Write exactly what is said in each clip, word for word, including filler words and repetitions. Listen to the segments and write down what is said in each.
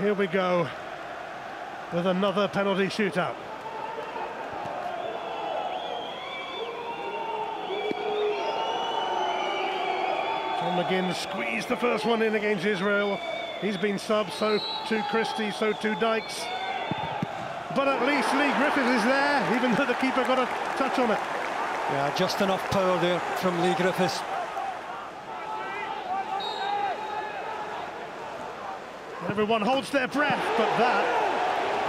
Here we go with another penalty shootout. John McGinn squeezed the first one in against Israel. He's been subbed, so too Christie, so too Dykes. But at least Lee Griffith is there, even though the keeper got a touch on it. Yeah, just enough power there from Lee Griffiths. Everyone holds their breath, but that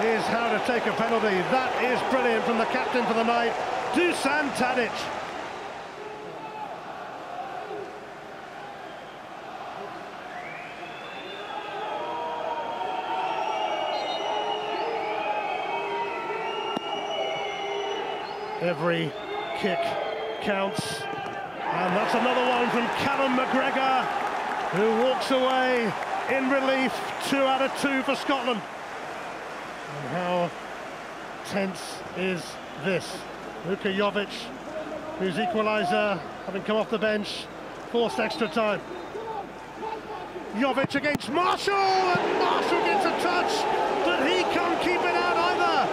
is how to take a penalty. That is brilliant from the captain for the night, Dušan Tadić. Every kick counts, and that's another one from Callum McGregor, who walks away in relief. Two out of two for Scotland. And how tense is this? Luka Jović, whose equaliser, having come off the bench, forced extra time. Jović against Marshall, and Marshall gets a touch, but he can't keep it out either.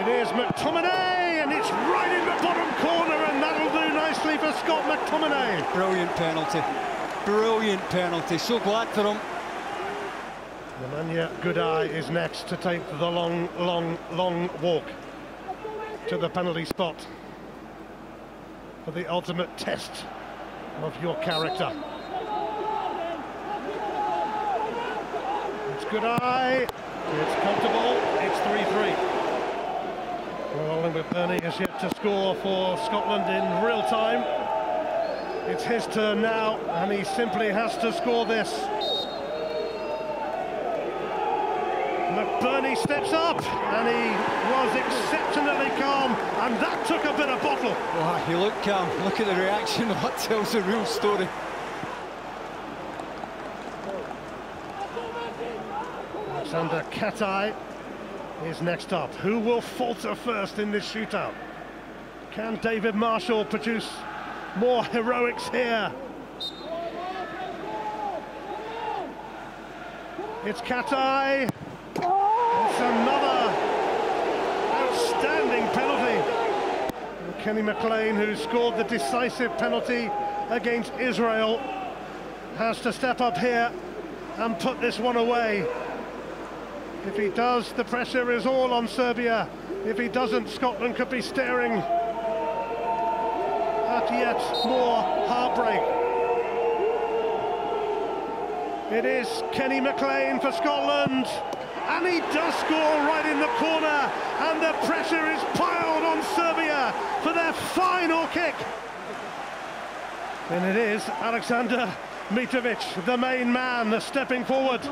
It is McTominay, and it's right in the bottom corner, and that'll do nicely for Scott McTominay. Brilliant penalty, brilliant penalty, so glad for him. Nemanja Gudelj is next to take the long, long, long walk to the penalty spot for the ultimate test of your character. It's Gudelj, it's comfortable, it's three three. Well, Ollie McBurney has yet to score for Scotland in real time. It's his turn now, and he simply has to score this. McBurney steps up, and he was exceptionally calm, and that took a bit of bottle. Wow, he looked calm. Look at the reaction. That tells the real story. Aleksandar Katai is next up. Who will falter first in this shootout? Can David Marshall produce more heroics here? It's Katai. It's another outstanding penalty. And Kenny McLean, who scored the decisive penalty against Israel, has to step up here and put this one away. If he does, the pressure is all on Serbia. If he doesn't, Scotland could be staring at yet more heartbreak. It is Kenny McLean for Scotland, and he does score right in the corner, and the pressure is piled on Serbia for their final kick. And it is Aleksandar Mitrović, the main man, stepping forward.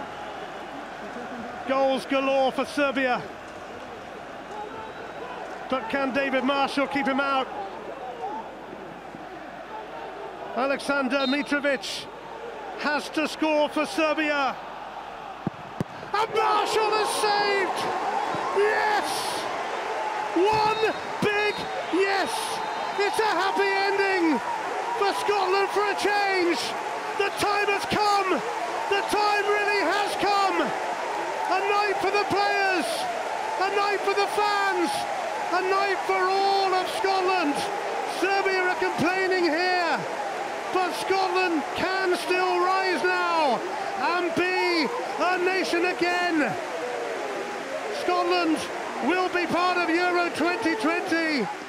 Goals galore for Serbia, but can David Marshall keep him out? Aleksandar Mitrović has to score for Serbia, and Marshall has saved! Yes! One big yes! It's a happy ending for Scotland for a change! The time has come! The time really has come! A night for the players, a night for the fans, a night for all of Scotland. Serbia are complaining here, but Scotland can still rise now and be a nation again. Scotland will be part of Euro twenty twenty.